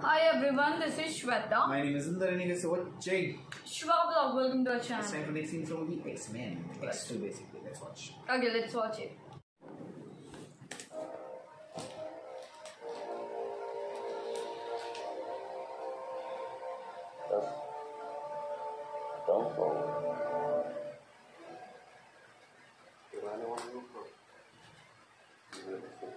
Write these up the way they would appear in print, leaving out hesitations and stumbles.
Hi everyone, this is Shweta. My name is Indra and this is Jean. Shweta vlog, welcome to our channel. It's time for the next scene from the X-Men. X2 basically, let's watch. Okay, let's watch it. Don't go. You're the one who broke. You're the fool.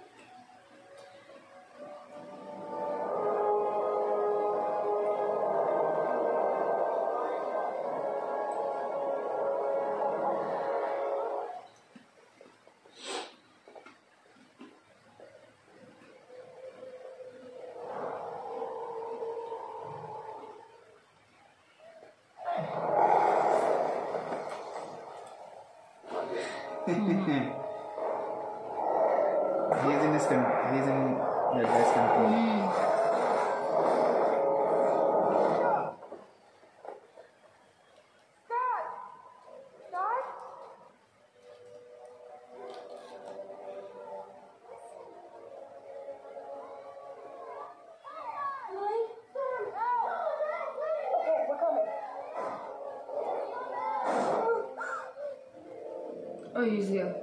He's in the best control. Oh, he's here.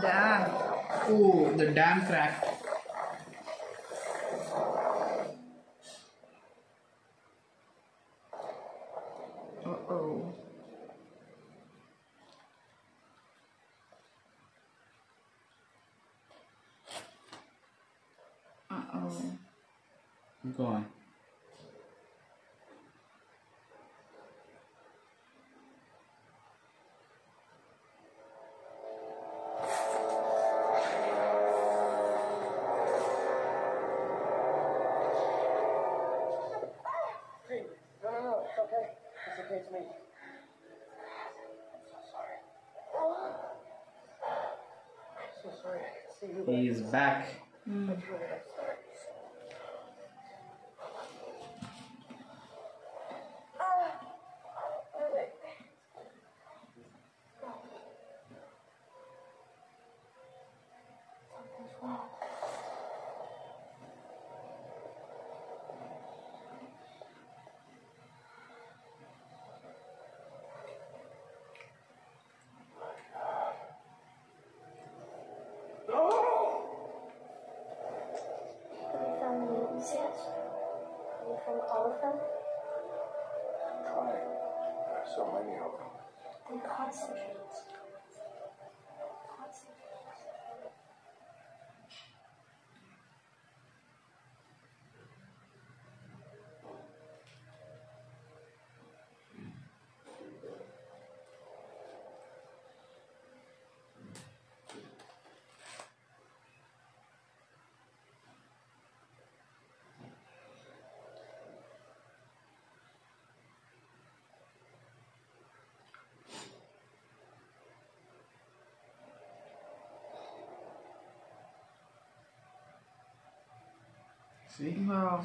Damn. Oh, the damn crack. Go on. No, it's okay. It's okay, it's me. I'm so sorry. I'm so sorry. I can see you. He's back. I'm sorry. From all of them? I'm trying. There are so many of them. Then concentrate. See? Wow.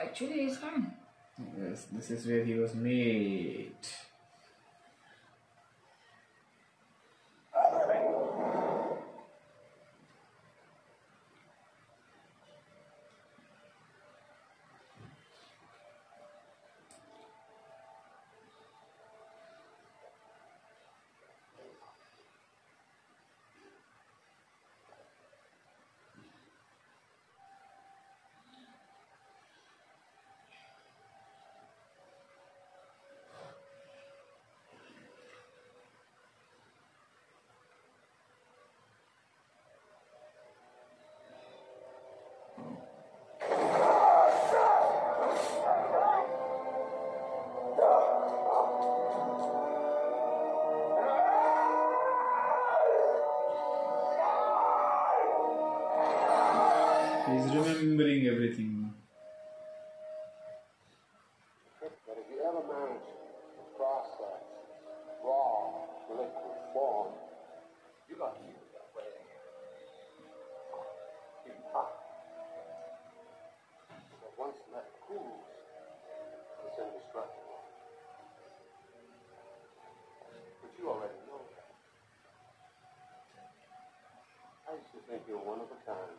Actually, he's fine. Yes, this is where he was made. doing everything. But if you ever manage to process raw liquid form, you're going to keep it that way. Keep it hot. But once that cools, it's indestructible. But you already know that. I used to think you're one of a kind.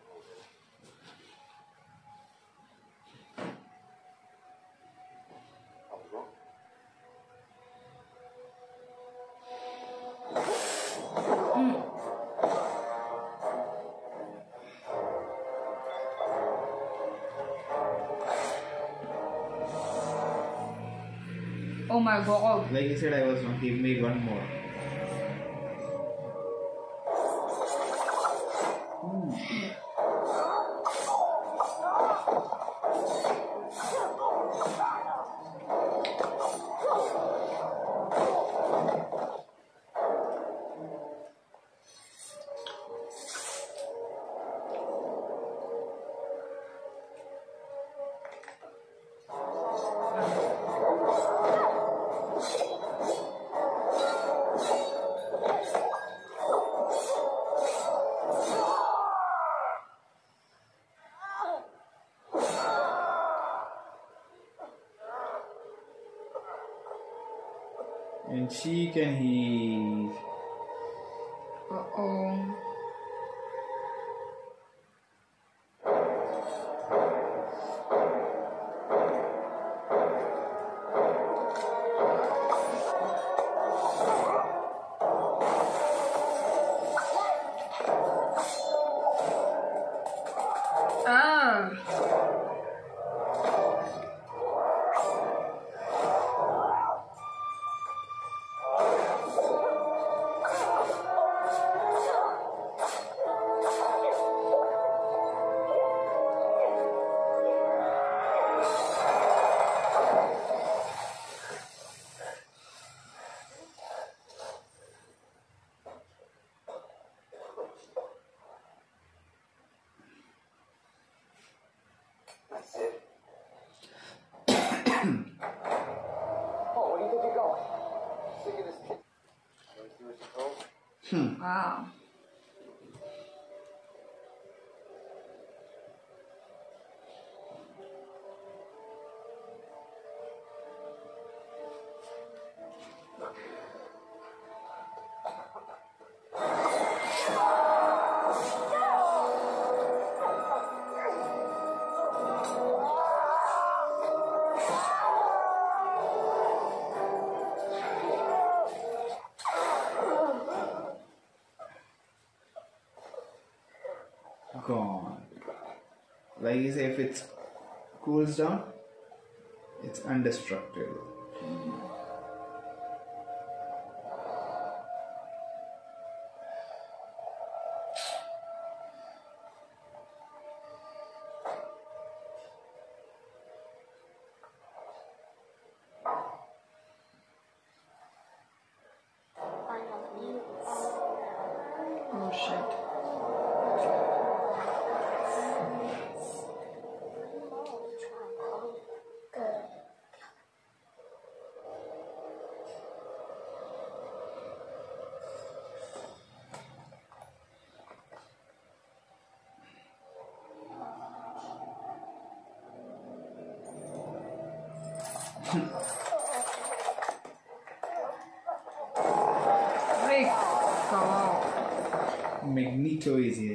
Oh my god. Like you said, I was wrong. Give me one more. She can heal. Uh-oh. Wow. Gone. Like you say, if it cools down, it's indestructible. Magneto is here.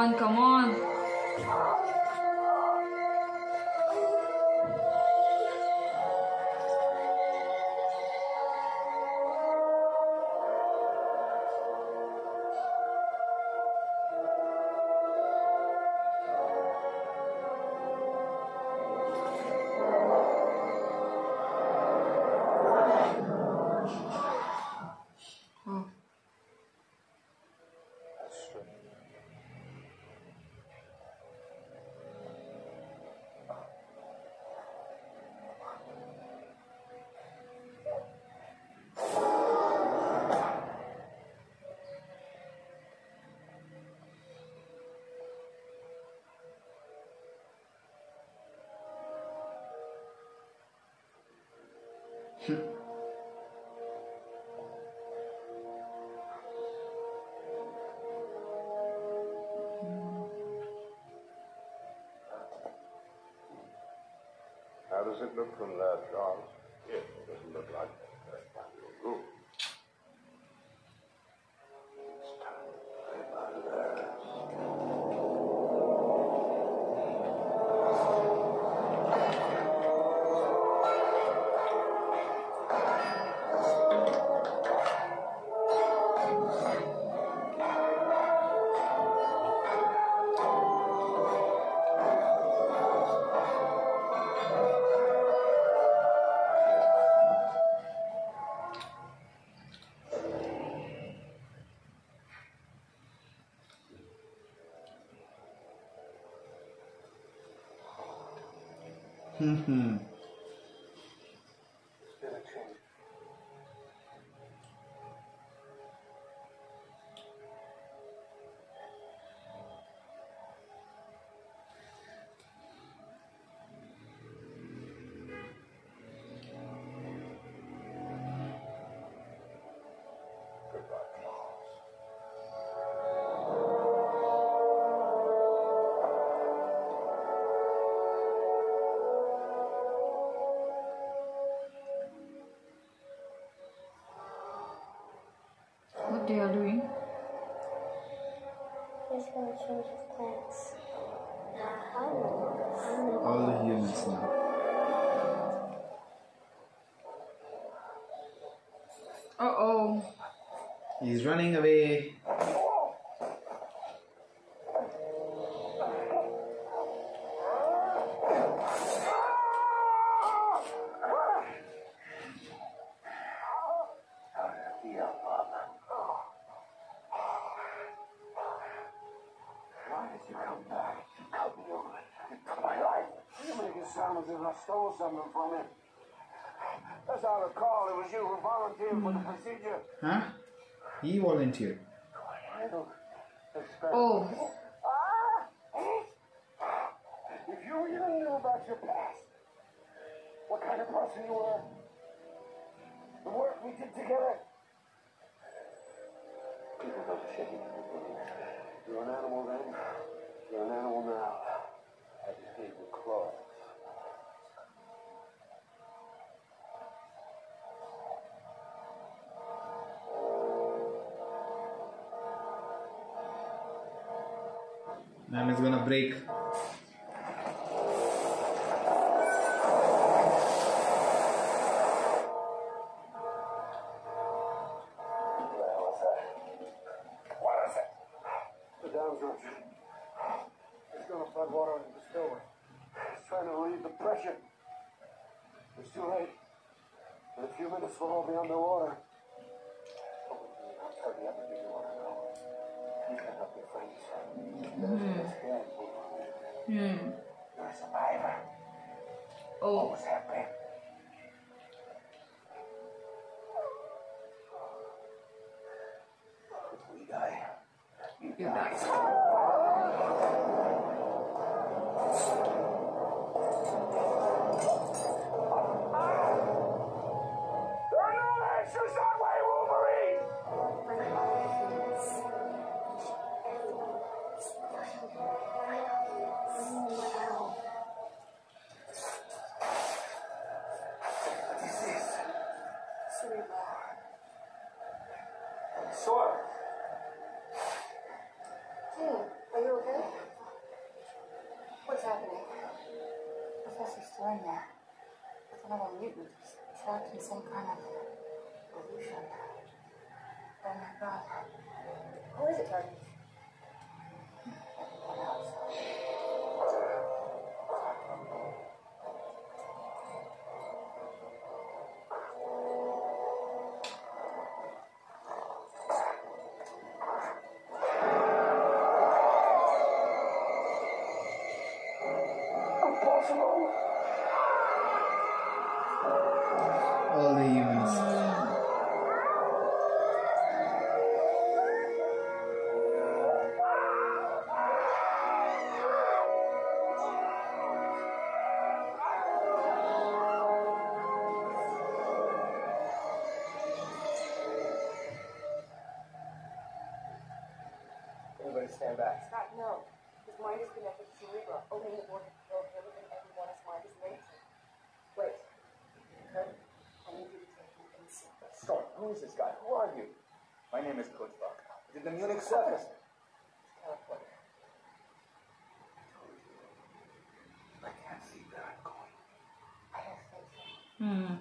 on, come on. How does it look from there, Charles? Yes, it doesn't look like that part of the room. Mm-hmm. They are doing? He's going to change his plans. All the humans now. Uh-oh. He's running away. Stole something from him. As I recall, it was you who volunteered for the procedure. Huh? He volunteered. I don't expect. Oh. If you really knew about your past, what kind of person you were, the work we did together. People don't shake it. You're an animal then. You're an animal now. I just gave you claws. And it's gonna break. Sure. Jean, are you okay? we're in there with another mutant trapped in some kind of illusion. Oh my god. Who is it targeting? Everyone else. Stand back. Scott, no. His mind is connected to Cerebra, opening the door to kill him and everyone his mind is linked to. Wait. Kurt, I need you to take me in secret. Storm, who is this guy? Who are you? My name is Coach Buck. I did the Munich circus. Teleporter. I told you. I can't see where I'm going. I have faith in you. Hmm.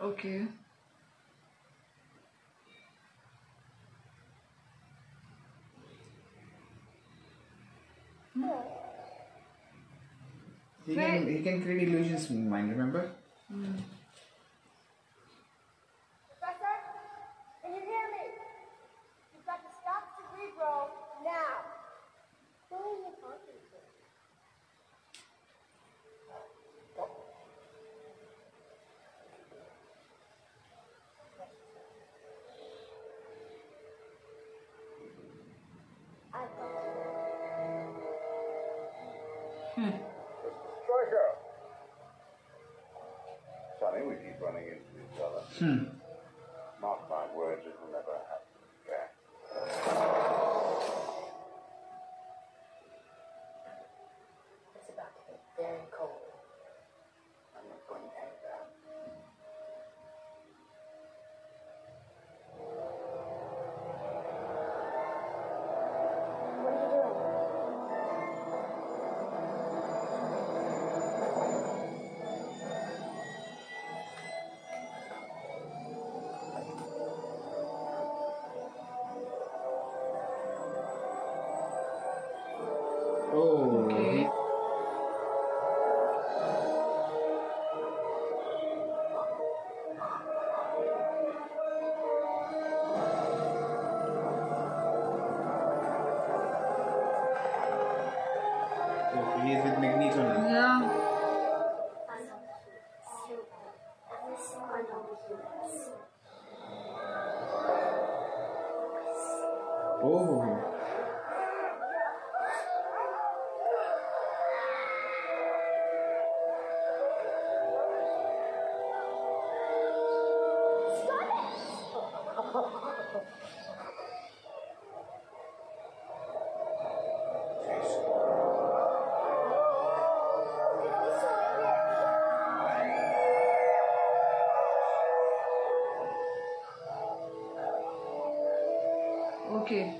Okay. Hmm. He can create illusions in his mind, remember? Hmm. Professor, can you hear me? You've got to stop Cerebro now. Who are you talking to? Hmm. Mark my words, it will never happen again. It's about to get very cold. I'm not going to end up. What are you Okay.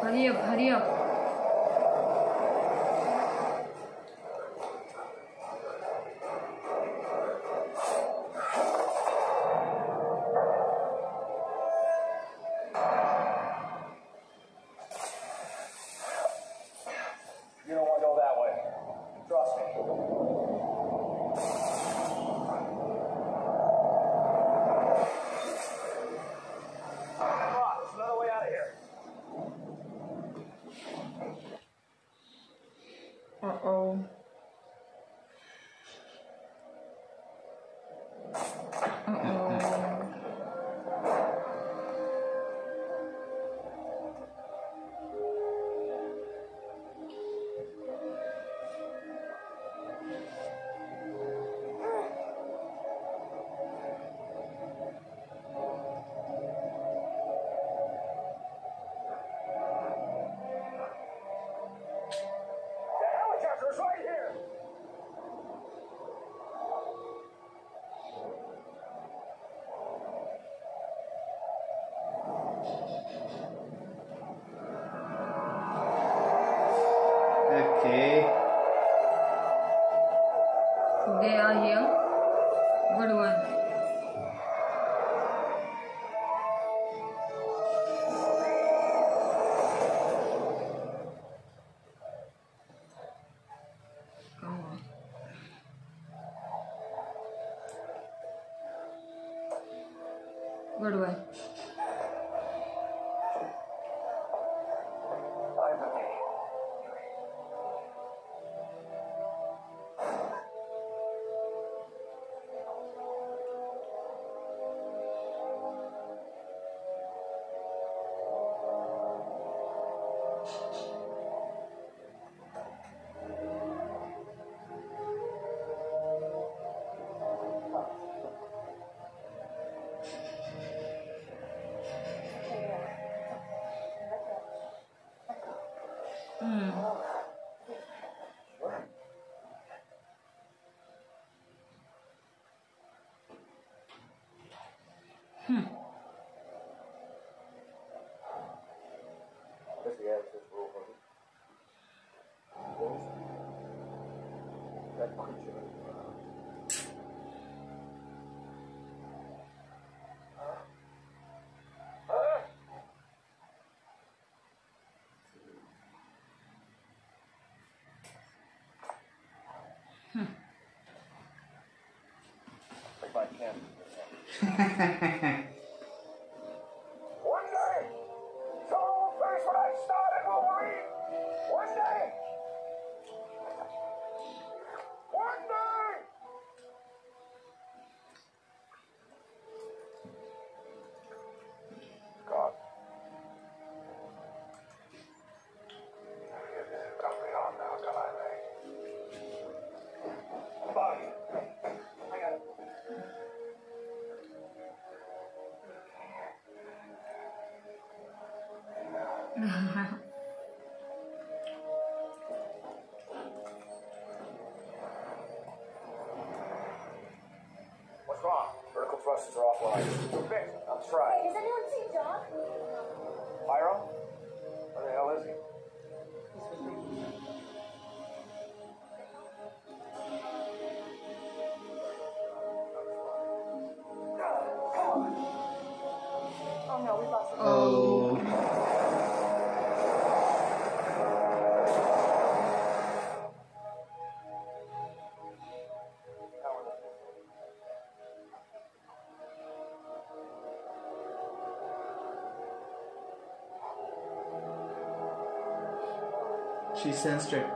Hurry up, hurry up. Where do I? One day, someone will face what I started, Wolverine. One day. One day. God. You just got me on now till I lay. Bye. What's wrong? Vertical thrusters are offline. Fix it. I'll try. Wait, does anyone see Doc? Pyro? Where the hell is he? She sensed it.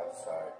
Outside.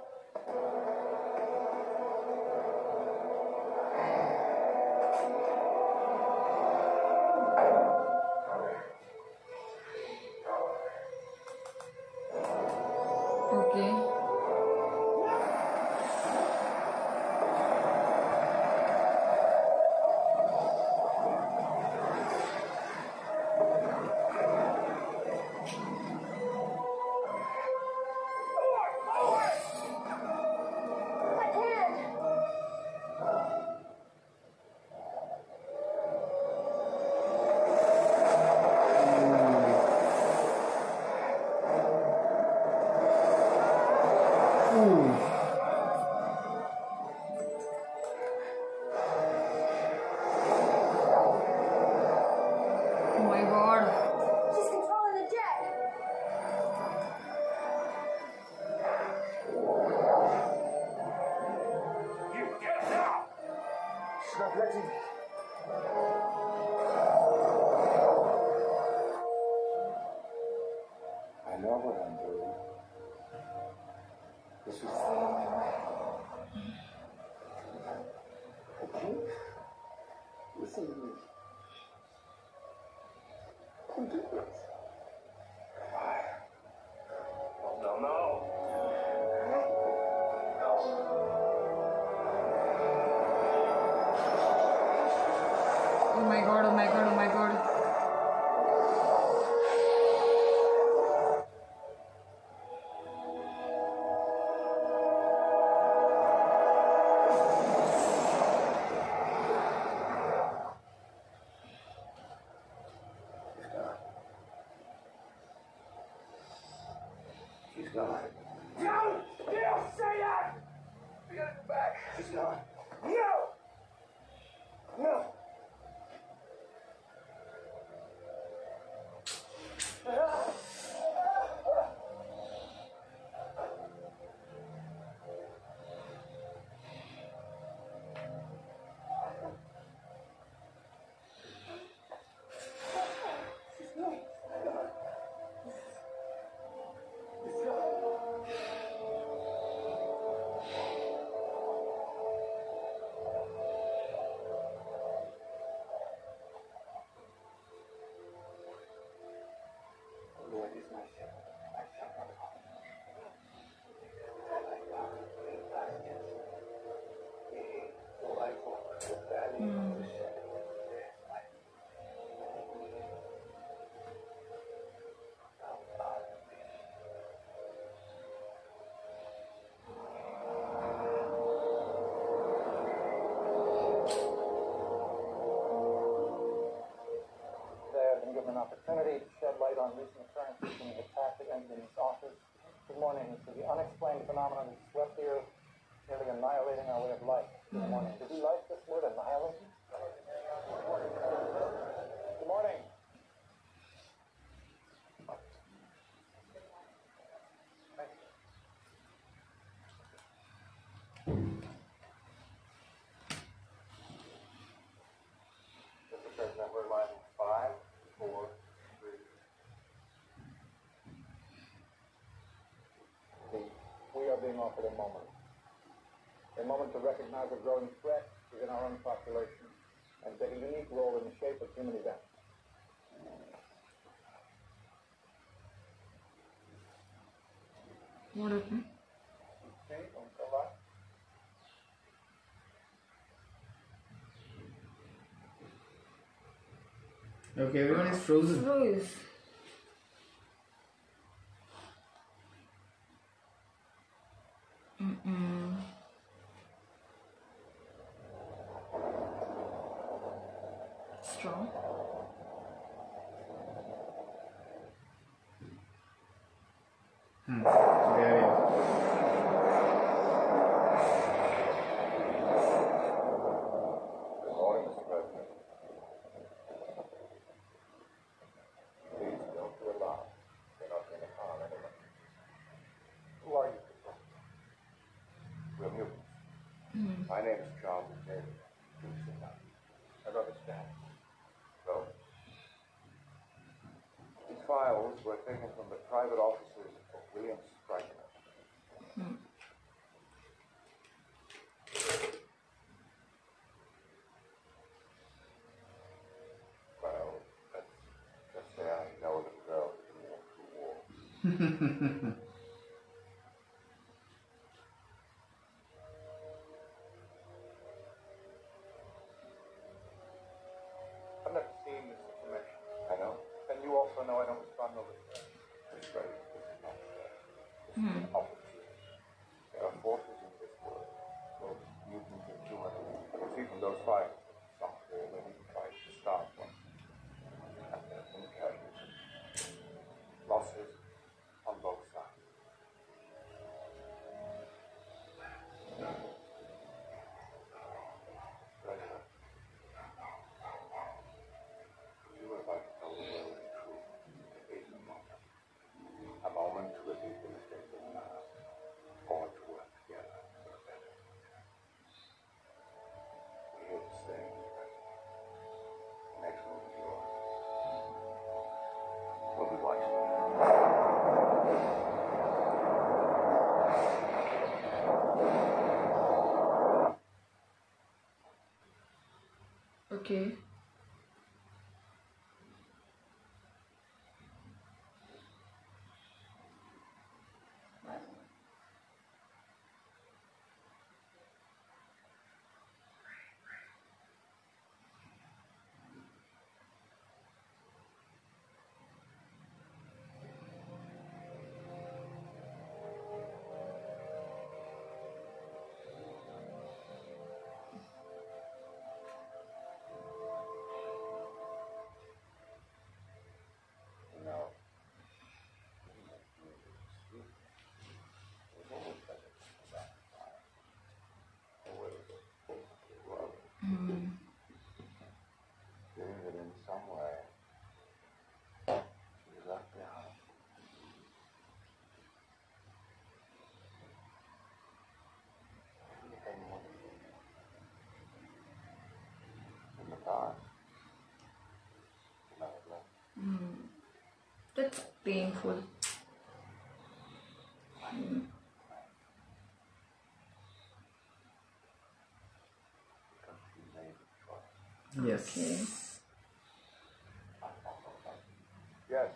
Opportunity to shed light on recent occurrences in the attack against the office this morning to the unexplained phenomenon that swept the earth, nearly annihilating our way of life this morning. Did you like this word, annihilation? Good morning. Offered a moment to recognize a growing threat within our own population and take a unique role in the shape of human events. What is it? Okay, everyone is frozen. Strong. Very. Good morning, Mr. President. Please don't do a lot. They're not going to harm anyone. Who are you? We're mutants. My name is Charles. I don't understand. So, these files were taken from the private offices of William Stryker. Okay. That's painful. Yes. Okay. Yes.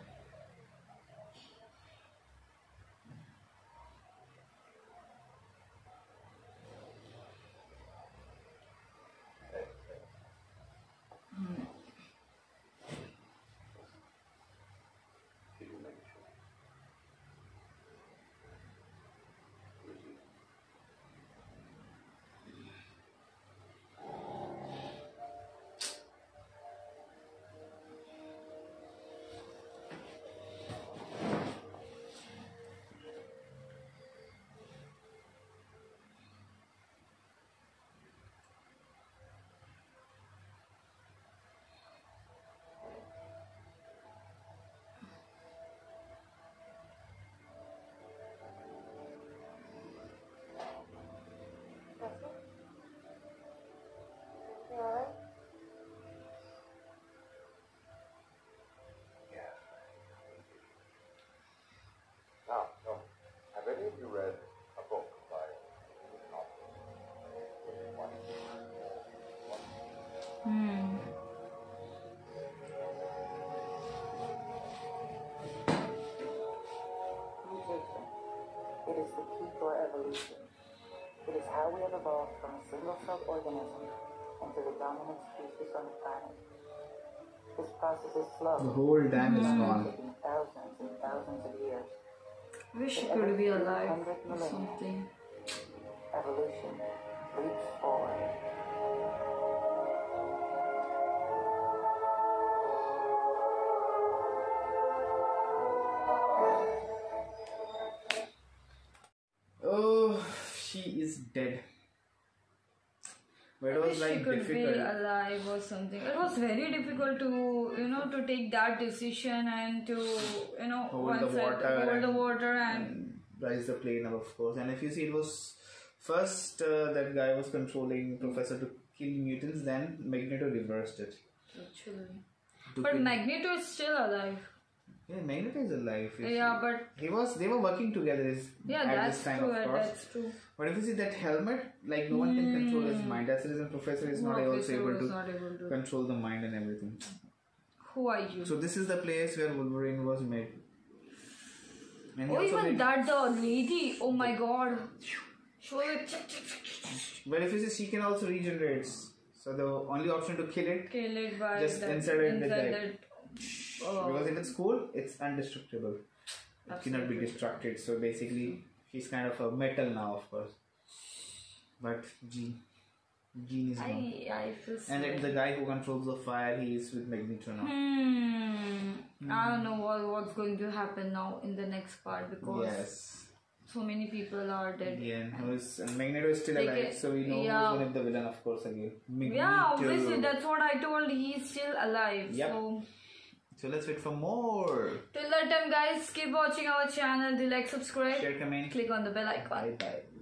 You read a book by mutation. It is the key to our evolution. It is how we have evolved from a single-celled organism into the dominant species on the planet. This process is slow. The whole time is gone. Taking thousands and thousands of years. Wish you could be alive or something. Evolution leaps forward. Oh, she is dead. But it was like difficult. Wish she could be alive or something. It was very difficult to take that decision and to hold the water and rise the plane up, of course. And if you see, it was first that guy was controlling Professor to kill mutants. Then Magneto reversed it. Actually, but Magneto is still alive. Yeah, Magneto is alive. Yeah, but they were working together. That's true. But if you see that helmet, like no one can control his mind. That's the reason Professor is not able to control the mind and everything. Who are you? So this is the place where Wolverine was made. And oh, even that the lady. Oh my god. Show it. Well, if you see, she can also regenerate. So the only option to kill it by just insert it. Oh. Because if it's cool, it's indestructible. It cannot be destructed. So basically, she's kind of a metal now, of course. But Jean is not. And the guy who controls the fire, he is with Magneto now. I don't know what's going to happen now in the next part, because so many people are dead. And Magneto is still alive, so we know who's going to be the villain, of course, again. Magneto. Yeah, obviously, that's what I told. He's still alive. Yep. So let's wait for more. Till that time, guys, keep watching our channel. Do like, subscribe, share, comment, click on the bell icon. Bye bye.